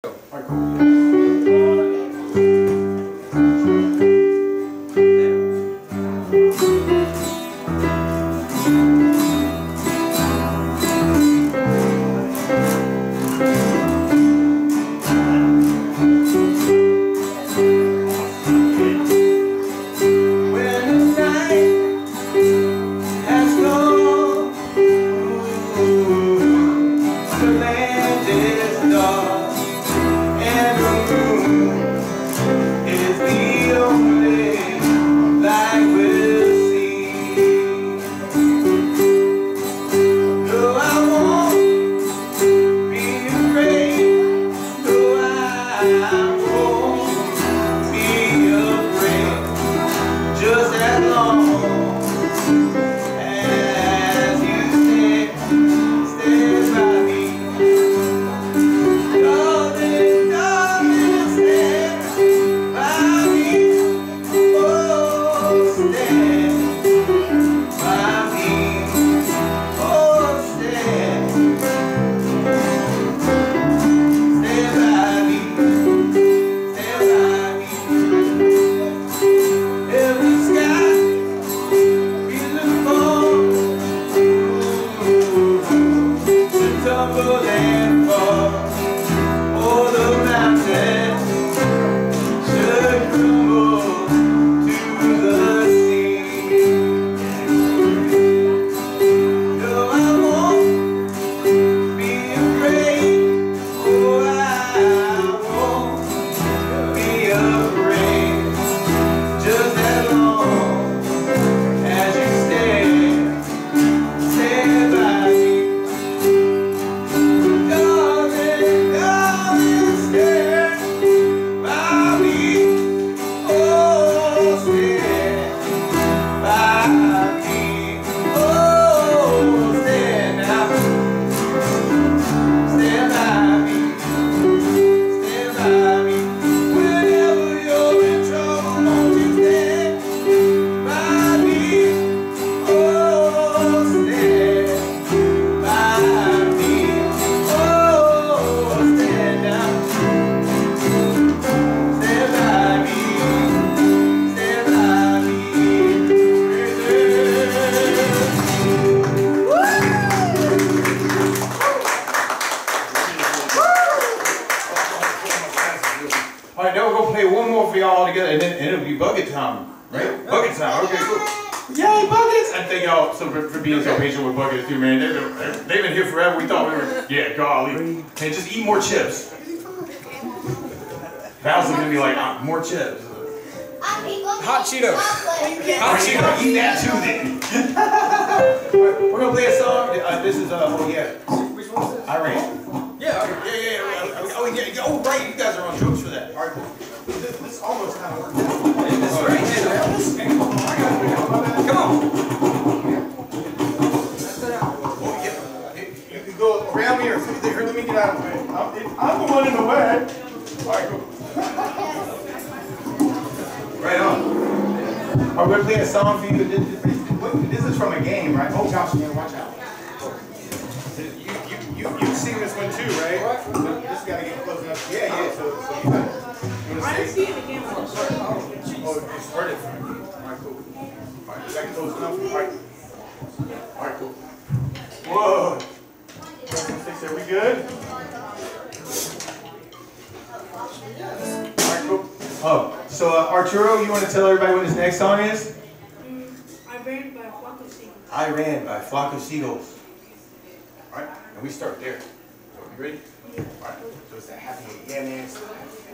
Alright, now we're going to play one more for y'all together, and then it'll be bucket time, right? Bucket time, okay, cool. Yay, buckets! And thank y'all for being so patient with buckets too, man. They've been here forever. We thought we were, yeah, golly. Hey, just eat more chips. Val's going to be like, ah, more chips. Hot Cheetos. Hot Cheetos. Eat that too, then. We're going to play a song. This is, oh yeah. Which one is this? I Ran. Yeah. Oh, yeah. Oh, right, you guys are on jokes for that. All right, cool. This almost kind of worked out. And this right here. Come on. Oh, yeah. You can go around me or something. Here, let me get out of the way. I'm the one in the way. All right, cool. Right on. Are we playing a song for you? This is from a game, right? Oh, gosh, man, watch out. You've seen this one too, right? What? Just gotta get close enough. Yeah. So you got it. You I see it again. Oh, sorry. Oh, you started. Alright, cool. Alright, you got close enough. Alright, cool. Whoa. 6, are we good? Alright, cool. Oh, so Arturo, you want to tell everybody what his next song is? I Ran by A Flock of Seagulls. I Ran by A Flock of Seagulls. Alright. And we start there. So, you ready? Yeah. All right. So it's that happy, yeah, man.